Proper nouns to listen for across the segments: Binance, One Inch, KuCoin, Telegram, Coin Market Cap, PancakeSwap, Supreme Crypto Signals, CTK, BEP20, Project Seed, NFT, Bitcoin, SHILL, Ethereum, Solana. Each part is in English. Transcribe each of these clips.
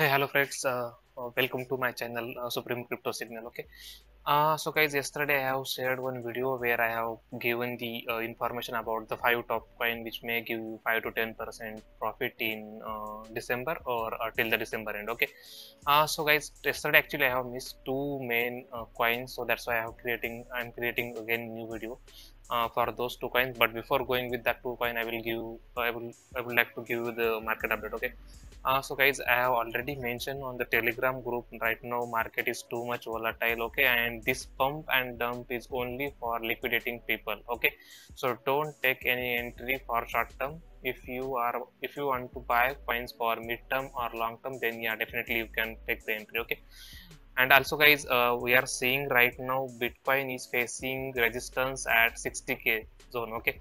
Hey, hello friends, welcome to my channel Supreme Crypto Signal. Okay, so guys, yesterday I have shared one video where I have given the information about the 5 top coin which may give you 5 to 10% profit in December or till the December end. Okay, so guys, yesterday actually I have missed 2 main coins, so that's why I'm creating again new video for those 2 coins. But before going with that 2 coin, I would like to give you the market update. Okay. So guys, I have already mentioned on the Telegram group, right now market is too much volatile, okay, and this pump and dump is only for liquidating people, okay. So don't take any entry for short term. If you want to buy coins for midterm or long term, then yeah, definitely you can take the entry, okay. And also guys, we are seeing right now Bitcoin is facing resistance at 60k zone, okay.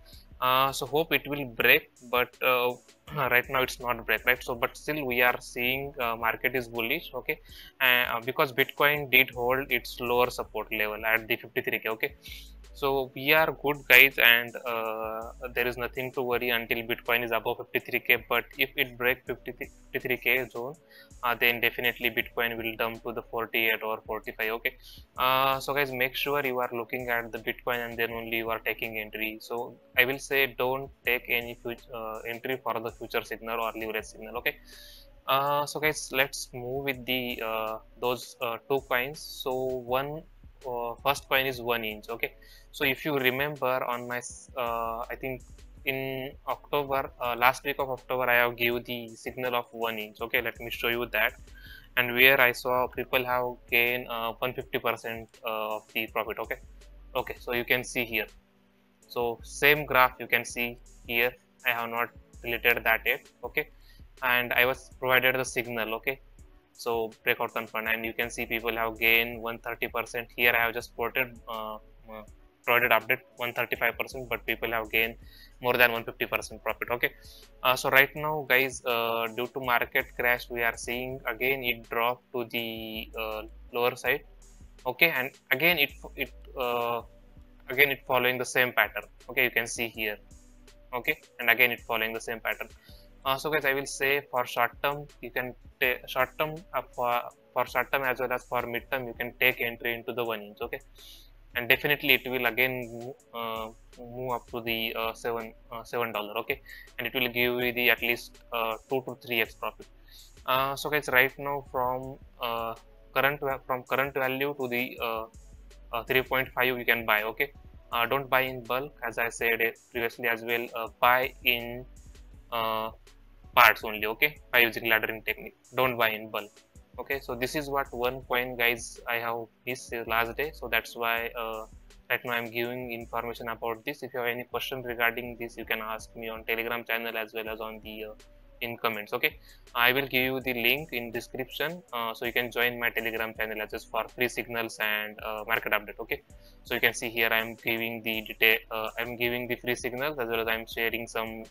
So hope it will break, but right now it's not break, right? So but still we are seeing market is bullish, okay, because Bitcoin did hold its lower support level at the 53k, okay. So we are good guys, and there is nothing to worry until Bitcoin is above 53k. But if it breaks 53k zone, then definitely Bitcoin will dump to the 48 or 45. Okay. So guys, make sure you are looking at the Bitcoin and then only you are taking entry. So I will say don't take any entry for the future signal or leverage signal. Okay. So guys, let's move with the those 2 coins. So first coin is One Inch, okay. So if you remember on my I think in October, last week of October, I have give the signal of One Inch, okay. Let me show you that, and where I saw people have gained 150% of the profit, okay. Okay, so you can see here, so same graph you can see here. I have not deleted that yet, okay, and I was provided the signal, okay. So breakout confirmed, and you can see people have gained 130% here. I have just quoted provided update 135%, but people have gained more than 150% profit, okay. So right now guys, due to market crash, we are seeing again it drop to the lower side, okay, and again it following the same pattern, okay. You can see here, okay, and again it following the same pattern. So guys, I will say for short term you can take short term for short term as well as for midterm you can take entry into the One Inch, okay. And definitely it will again move up to the $7, okay, and it will give you the at least 2 to 3x profit. So guys, right now from current value to the 3.5 you can buy, okay. Don't buy in bulk, as I said previously as well. Buy in parts only, okay, by using laddering technique. Don't buy in bulk, okay. So this is what one coin guys I have missed last day, so that's why right now I'm giving information about this. If you have any questions regarding this, you can ask me on Telegram channel as well as on the in comments, okay. I will give you the link in description, so you can join my Telegram channel as just for free signals and market update, okay. So you can see here I'm giving the detail, I'm giving the free signals as well as I'm sharing some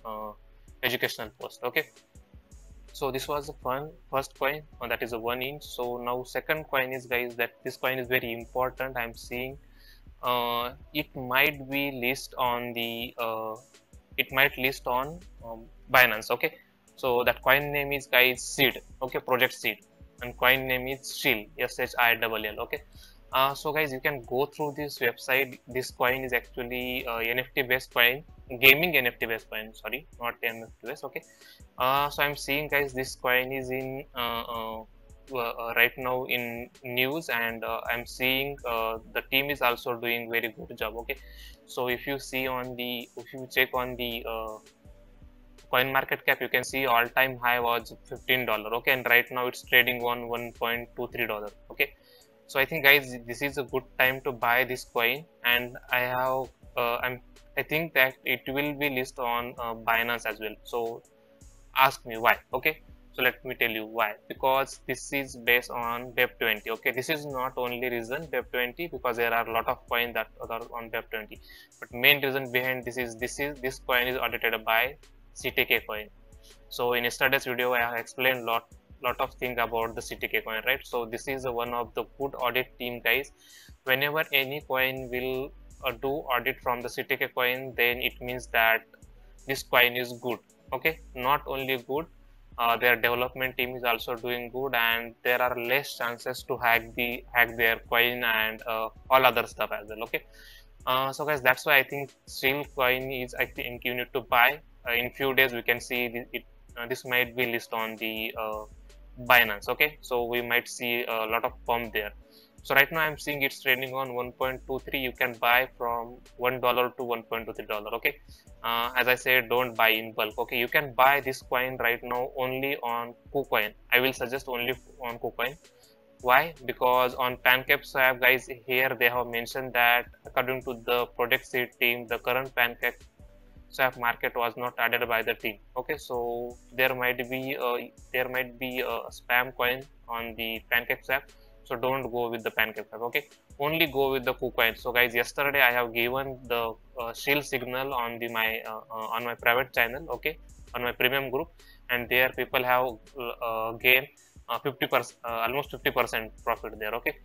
educational post, okay. So this was the first coin, and that is a One Inch. So now second coin is guys, that this coin is very important. I'm seeing it might be list on the it might list on Binance, okay. So that coin name is guys Seed, okay, Project Seed, and coin name is SHILL, SHILL, okay. So guys, you can go through this website. This coin is actually NFT based coin, gaming NFT based coin, sorry, not NFT based, okay. So I'm seeing guys, this coin is in right now in news, and I'm seeing the team is also doing very good job, okay. So if you see on the, if you check on the Coin Market Cap, you can see all time high was $15, okay, and right now it's trading on $1.23, okay. So I think guys, this is a good time to buy this coin, and I have I think that it will be listed on Binance as well. So ask me why, okay. So let me tell you why, because this is based on BEP20, okay. This is not only reason BEP20, because there are a lot of coins that are on BEP20, but main reason behind this coin is audited by CTK coin. So in yesterday's video I have explained lot of things about the CTK coin, right? So this is one of the good audit team guys. Whenever any coin will do audit from the CTK coin, then it means that this coin is good, okay. Not only good, Their development team is also doing good, and there are less chances to hack their coin and all other stuff as well. Okay, so guys, that's why I think SHILL coin is, I think you need to buy. In few days we can see this might be listed on the Binance. Okay, so we might see a lot of pump there. So right now I'm seeing it's trading on 1.23. You can buy from $1 to $1.23. Okay, as I said, don't buy in bulk. Okay, you can buy this coin right now only on KuCoin. I will suggest only on KuCoin. Why? Because on PancakeSwap, guys, here they have mentioned that according to the Project Seed team, the current PancakeSwap market was not added by the team. Okay, so there might be a spam coin on the PancakeSwap. So don't go with the PancakeSwap. Okay, only go with the KuCoin. So guys, yesterday I have given the SHILL signal on the on my private channel. Okay, on my premium group, and there people have gained 50%, almost 50% profit there. Okay,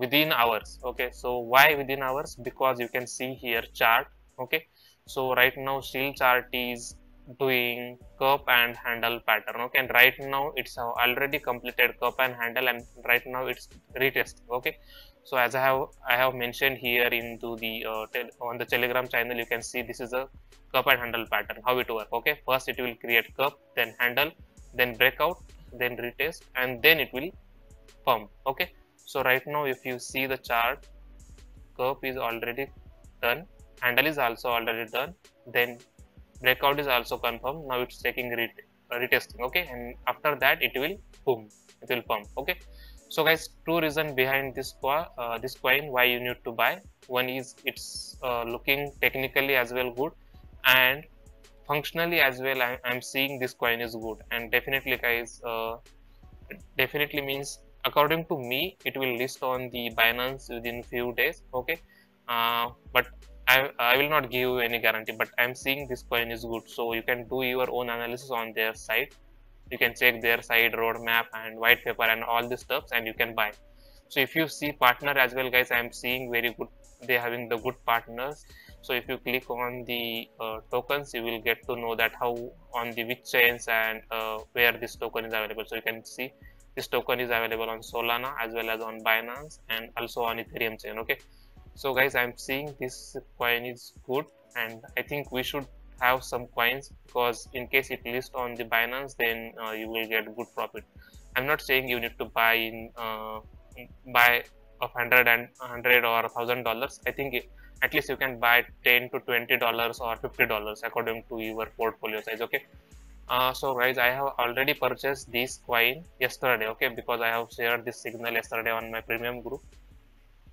within hours. Okay, so why within hours? Because you can see here chart. Okay, so right now SHILL chart is doing cup and handle pattern. Okay, and right now it's already completed cup and handle, and right now it's retesting. Okay, so as I have mentioned here into the on the Telegram channel, you can see this is a cup and handle pattern, how it works. Okay, first it will create cup, then handle, then breakout, then retest, and then it will pump. Okay, so right now if you see the chart, cup is already done, handle is also already done, then breakout is also confirmed. Now it's taking retesting. Okay, and after that it will boom, it will pump. Okay, so guys, two reasons behind this coin why you need to buy. One is it's looking technically as well good, and functionally as well I'm seeing this coin is good. And definitely guys, definitely means according to me it will list on the Binance within few days. Okay, but I will not give you any guarantee, but I'm seeing this coin is good. So you can do your own analysis on their site. You can check their site roadmap and white paper and all this stuff, and you can buy. So if you see partner as well, guys, I'm seeing very good. They're having the good partners. So if you click on the tokens, you will get to know that how on the which chains and where this token is available. So you can see this token is available on Solana as well as on Binance and also on Ethereum chain. Okay. So guys, I'm seeing this coin is good, and I think we should have some coins, because in case it lists on the Binance, then you will get good profit. I'm not saying you need to buy in buy of $100 or $1,000. I think at least you can buy $10 to $20 or $50 according to your portfolio size. Okay, so guys, I have already purchased this coin yesterday. Okay, because I have shared this signal yesterday on my premium group.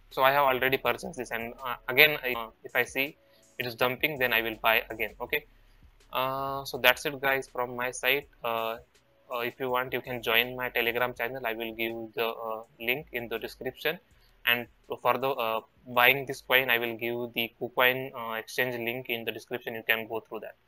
So I have already purchased this, and again, if I see it is dumping, then I will buy again. Okay, so that's it, guys, from my side. If you want, you can join my Telegram channel. I will give the link in the description. And for the buying this coin, I will give the KuCoin exchange link in the description. You can go through that.